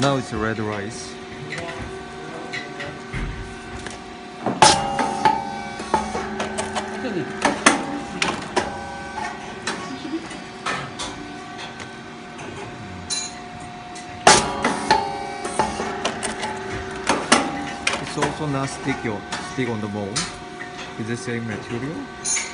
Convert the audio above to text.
Now it's red rice. It's also not sticky on the mold. It's the same material.